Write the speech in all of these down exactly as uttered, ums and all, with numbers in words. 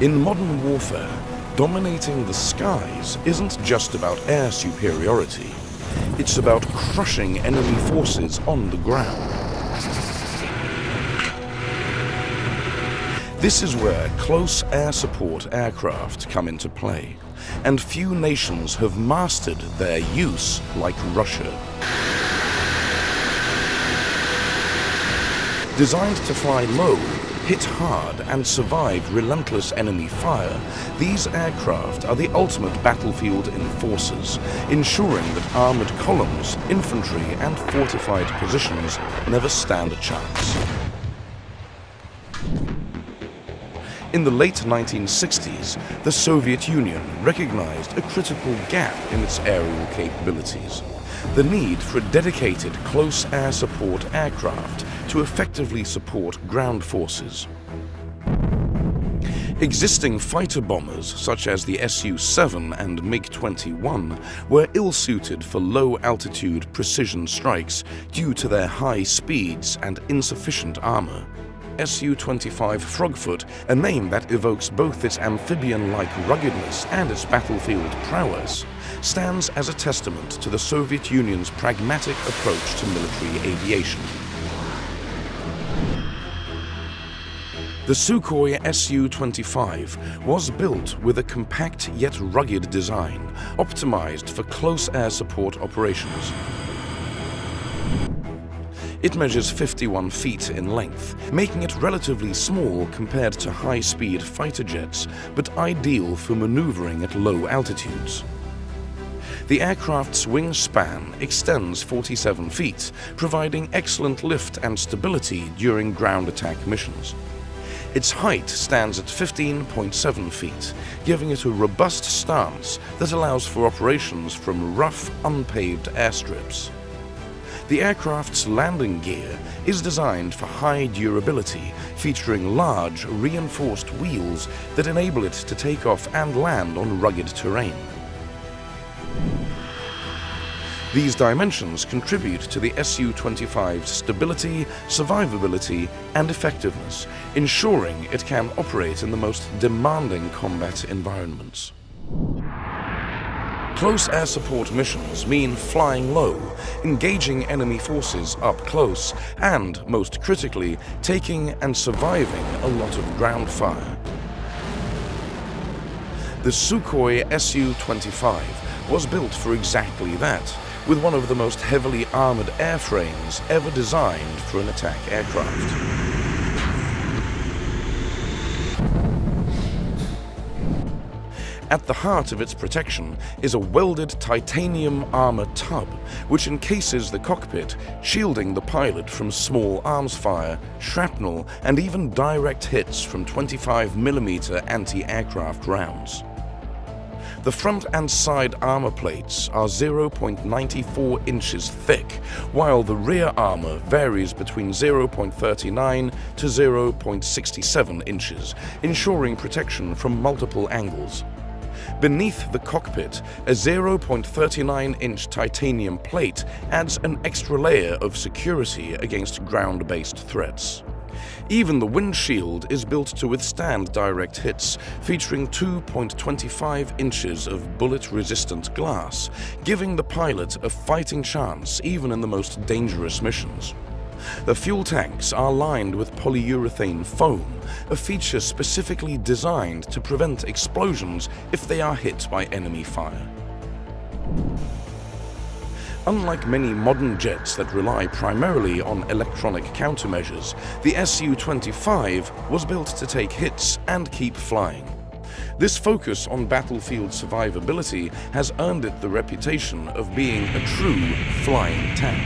In modern warfare, dominating the skies isn't just about air superiority. It's about crushing enemy forces on the ground. This is where close air support aircraft come into play, and few nations have mastered their use like Russia. Designed to fly low, hit hard and survive relentless enemy fire, these aircraft are the ultimate battlefield enforcers, ensuring that armoured columns, infantry and fortified positions never stand a chance. In the late nineteen sixties, the Soviet Union recognized a critical gap in its aerial capabilities, the need for a dedicated close air support aircraft to effectively support ground forces. Existing fighter bombers such as the S U seven and MiG twenty-one were ill-suited for low-altitude precision strikes due to their high speeds and insufficient armor. S U twenty-five Frogfoot, a name that evokes both its amphibian-like ruggedness and its battlefield prowess, stands as a testament to the Soviet Union's pragmatic approach to military aviation. The Sukhoi S U twenty-five was built with a compact yet rugged design, optimized for close air support operations. It measures fifty-one feet in length, making it relatively small compared to high-speed fighter jets, but ideal for maneuvering at low altitudes. The aircraft's wingspan extends forty-seven feet, providing excellent lift and stability during ground attack missions. Its height stands at fifteen point seven feet, giving it a robust stance that allows for operations from rough, unpaved airstrips. The aircraft's landing gear is designed for high durability, featuring large, reinforced wheels that enable it to take off and land on rugged terrain. These dimensions contribute to the S U twenty-five's stability, survivability and effectiveness, ensuring it can operate in the most demanding combat environments. Close air support missions mean flying low, engaging enemy forces up close, and, most critically, taking and surviving a lot of ground fire. The Sukhoi S U twenty-five was built for exactly that, with one of the most heavily armored airframes ever designed for an attack aircraft. At the heart of its protection is a welded titanium armor tub, which encases the cockpit, shielding the pilot from small arms fire, shrapnel, and even direct hits from twenty-five millimeter anti-aircraft rounds. The front and side armor plates are zero point nine four inches thick, while the rear armor varies between zero point three nine to zero point six seven inches, ensuring protection from multiple angles. Beneath the cockpit, a zero point three nine inch titanium plate adds an extra layer of security against ground-based threats. Even the windshield is built to withstand direct hits, featuring two point two five inches of bullet-resistant glass, giving the pilot a fighting chance even in the most dangerous missions. The fuel tanks are lined with polyurethane foam, a feature specifically designed to prevent explosions if they are hit by enemy fire. Unlike many modern jets that rely primarily on electronic countermeasures, the S U twenty-five was built to take hits and keep flying. This focus on battlefield survivability has earned it the reputation of being a true flying tank.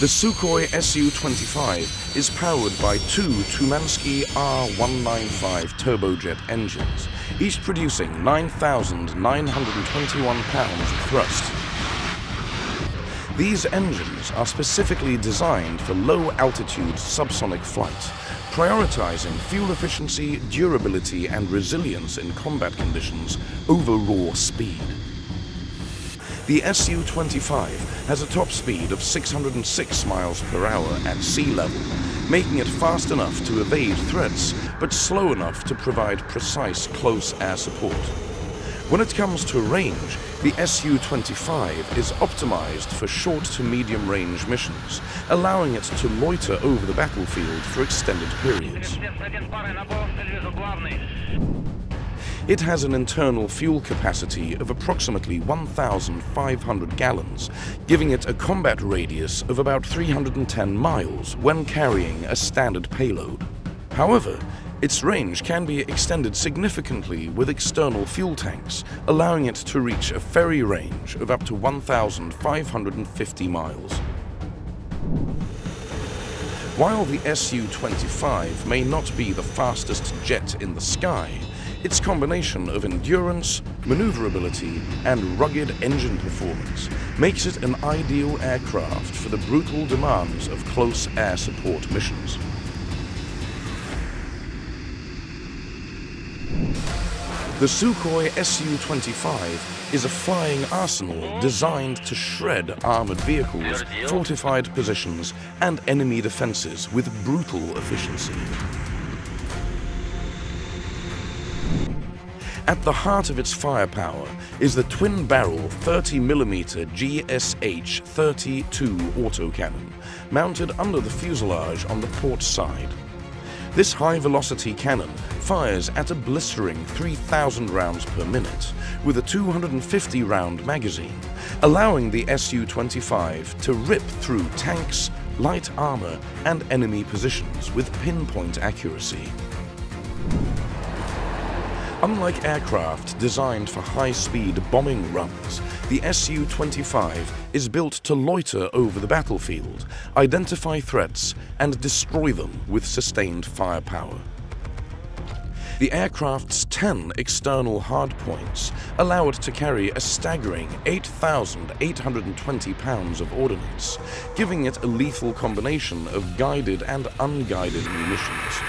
The Sukhoi S U twenty-five is powered by two Tumansky R one ninety-five turbojet engines, each producing nine thousand nine hundred twenty-one pounds of thrust. These engines are specifically designed for low-altitude subsonic flight, prioritizing fuel efficiency, durability and resilience in combat conditions over raw speed. The S U twenty-five has a top speed of six hundred six miles per hour at sea level, making it fast enough to evade threats, but slow enough to provide precise close air support. When it comes to range, the S U twenty-five is optimized for short to medium range missions, allowing it to loiter over the battlefield for extended periods. It has an internal fuel capacity of approximately one thousand five hundred gallons, giving it a combat radius of about three hundred ten miles when carrying a standard payload. However, its range can be extended significantly with external fuel tanks, allowing it to reach a ferry range of up to one thousand five hundred fifty miles. While the S U twenty-five may not be the fastest jet in the sky, its combination of endurance, maneuverability, and rugged engine performance makes it an ideal aircraft for the brutal demands of close air support missions. The Sukhoi S U twenty-five is a flying arsenal designed to shred armored vehicles, fortified positions, and enemy defenses with brutal efficiency. At the heart of its firepower is the twin-barrel thirty millimeter G S H thirty-two autocannon, mounted under the fuselage on the port side. This high-velocity cannon fires at a blistering three thousand rounds per minute with a two hundred fifty round magazine, allowing the S U twenty-five to rip through tanks, light armor, and enemy positions with pinpoint accuracy. Unlike aircraft designed for high-speed bombing runs, the S U twenty-five is built to loiter over the battlefield, identify threats, and destroy them with sustained firepower. The aircraft's ten external hardpoints allow it to carry a staggering eight thousand eight hundred twenty pounds of ordnance, giving it a lethal combination of guided and unguided munitions.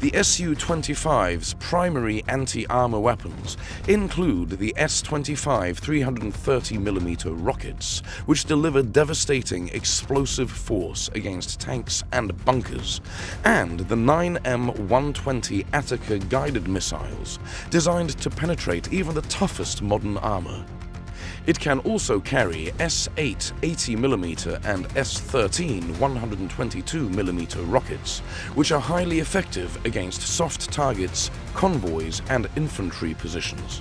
The S U twenty-five's primary anti-armor weapons include the S twenty-five three hundred thirty millimeter rockets, which deliver devastating explosive force against tanks and bunkers, and the nine M one twenty Ataka guided missiles, designed to penetrate even the toughest modern armor. It can also carry S eight eighty millimeter and S thirteen one hundred twenty-two millimeter rockets, which are highly effective against soft targets, convoys, and infantry positions.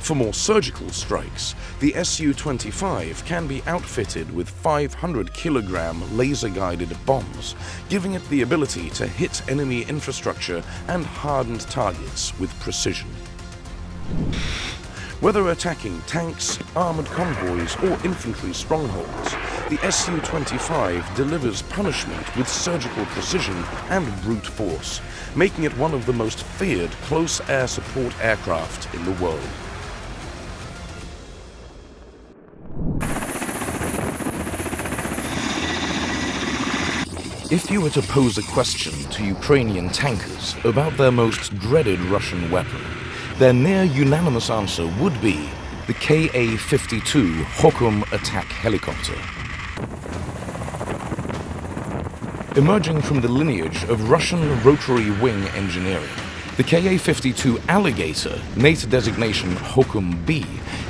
For more surgical strikes, the S U twenty-five can be outfitted with five hundred kilogram laser-guided bombs, giving it the ability to hit enemy infrastructure and hardened targets with precision. Whether attacking tanks, armoured convoys, or infantry strongholds, the S U twenty-five delivers punishment with surgical precision and brute force, making it one of the most feared close air support aircraft in the world. If you were to pose a question to Ukrainian tankers about their most dreaded Russian weapon, their near-unanimous answer would be the Ka fifty-two HOKUM attack helicopter. Emerging from the lineage of Russian rotary wing engineering, the Ka fifty-two Alligator, N A T designation HOKUM-B,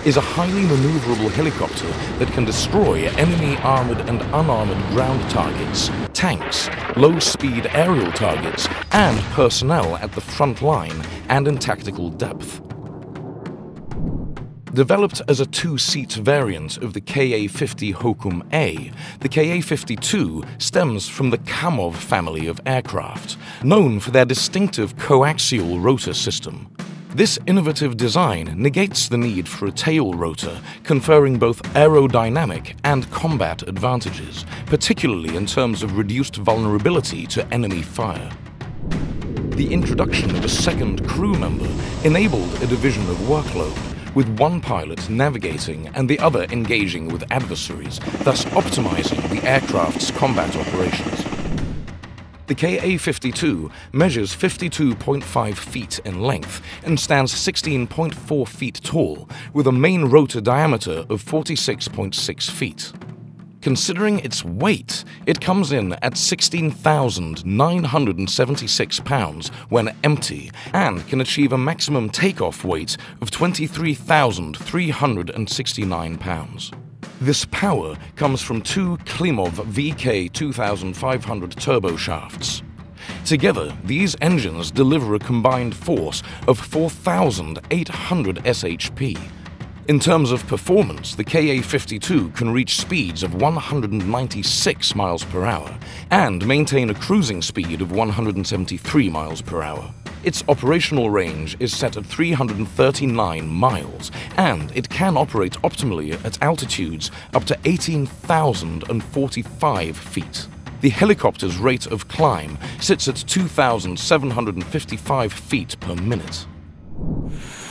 is a highly maneuverable helicopter that can destroy enemy armored and unarmored ground targets, tanks, low-speed aerial targets, and personnel at the front line and in tactical depth. Developed as a two-seat variant of the Ka fifty HOKUM-A, the Ka fifty-two stems from the Kamov family of aircraft, known for their distinctive coaxial rotor system. This innovative design negates the need for a tail rotor, conferring both aerodynamic and combat advantages, particularly in terms of reduced vulnerability to enemy fire. The introduction of a second crew member enabled a division of workload, with one pilot navigating and the other engaging with adversaries, thus optimizing the aircraft's combat operations. The Ka fifty-two measures fifty-two point five feet in length and stands sixteen point four feet tall, with a main rotor diameter of forty-six point six feet. Considering its weight, it comes in at sixteen thousand nine hundred seventy-six pounds when empty and can achieve a maximum takeoff weight of twenty-three thousand three hundred sixty-nine pounds. This power comes from two Klimov V K twenty-five hundred turboshafts. Together, these engines deliver a combined force of four thousand eight hundred S H P. In terms of performance, the Ka fifty-two can reach speeds of one hundred ninety-six miles per hour and maintain a cruising speed of one hundred seventy-three miles per hour. Its operational range is set at three hundred thirty-nine miles, and it can operate optimally at altitudes up to eighteen thousand forty-five feet. The helicopter's rate of climb sits at two thousand seven hundred fifty-five feet per minute.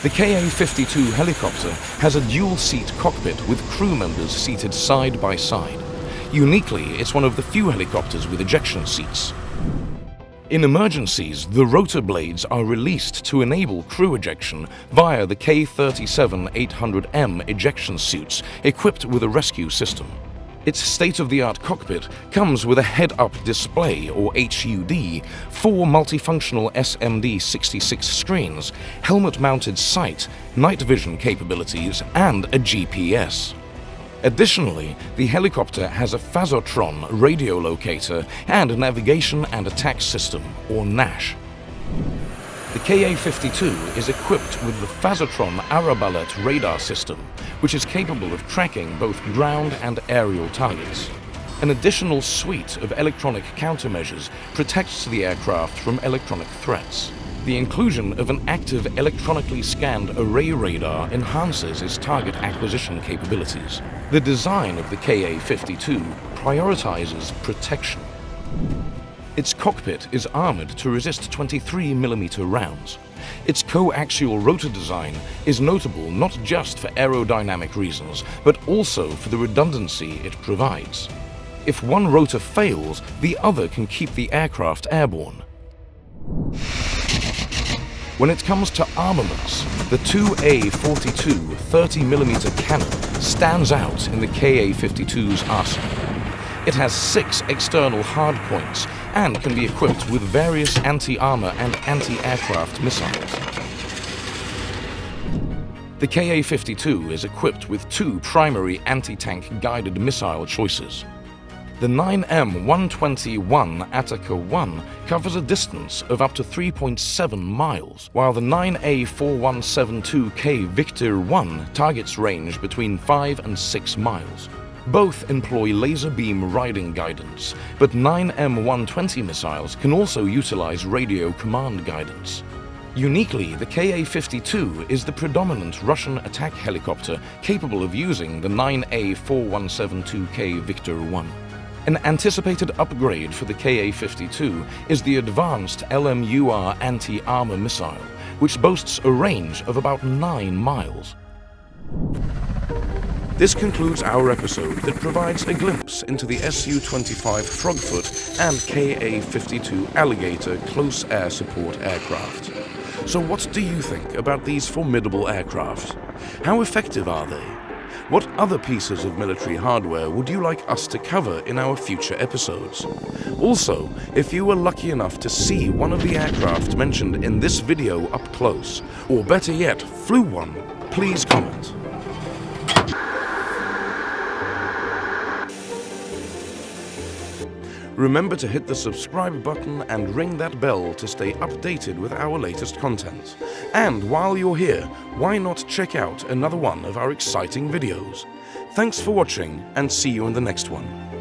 The Ka fifty-two helicopter has a dual-seat cockpit with crew members seated side by side. Uniquely, it's one of the few helicopters with ejection seats. In emergencies, the rotor blades are released to enable crew ejection via the K thirty-seven eight hundred M ejection suits equipped with a rescue system. Its state-of-the-art cockpit comes with a head-up display, or H U D, four multifunctional S M D sixty-six screens, helmet-mounted sight, night vision capabilities, and a G P S. Additionally, the helicopter has a Phazotron radio locator and a navigation and attack system, or NASH. The Ka fifty-two is equipped with the Phazotron Arbalet radar system, which is capable of tracking both ground and aerial targets. An additional suite of electronic countermeasures protects the aircraft from electronic threats. The inclusion of an active electronically scanned array radar enhances its target acquisition capabilities. The design of the Ka fifty-two prioritizes protection. Its cockpit is armored to resist twenty-three millimeter rounds. Its coaxial rotor design is notable not just for aerodynamic reasons, but also for the redundancy it provides. If one rotor fails, the other can keep the aircraft airborne. When it comes to armaments, the two A forty-two thirty millimeter cannon stands out in the Ka fifty-two's arsenal. It has six external hardpoints and can be equipped with various anti-armor and anti-aircraft missiles. The Ka fifty-two is equipped with two primary anti-tank guided missile choices. The nine M one twenty-one Ataka one covers a distance of up to three point seven miles, while the nine A forty-one seventy-two K Victor one targets range between five and six miles. Both employ laser beam riding guidance, but nine M one twenty missiles can also utilize radio command guidance. Uniquely, the Ka fifty-two is the predominant Russian attack helicopter capable of using the nine A forty-one seventy-two K Victor one. An anticipated upgrade for the Ka fifty-two is the advanced L M U R anti-armor missile, which boasts a range of about nine miles. This concludes our episode that provides a glimpse into the S U twenty-five Frogfoot and Ka fifty-two Alligator close air support aircraft. So what do you think about these formidable aircraft? How effective are they? What other pieces of military hardware would you like us to cover in our future episodes? Also, if you were lucky enough to see one of the aircraft mentioned in this video up close, or better yet, flew one, please comment. Remember to hit the subscribe button and ring that bell to stay updated with our latest content. And while you're here, why not check out another one of our exciting videos? Thanks for watching, and see you in the next one.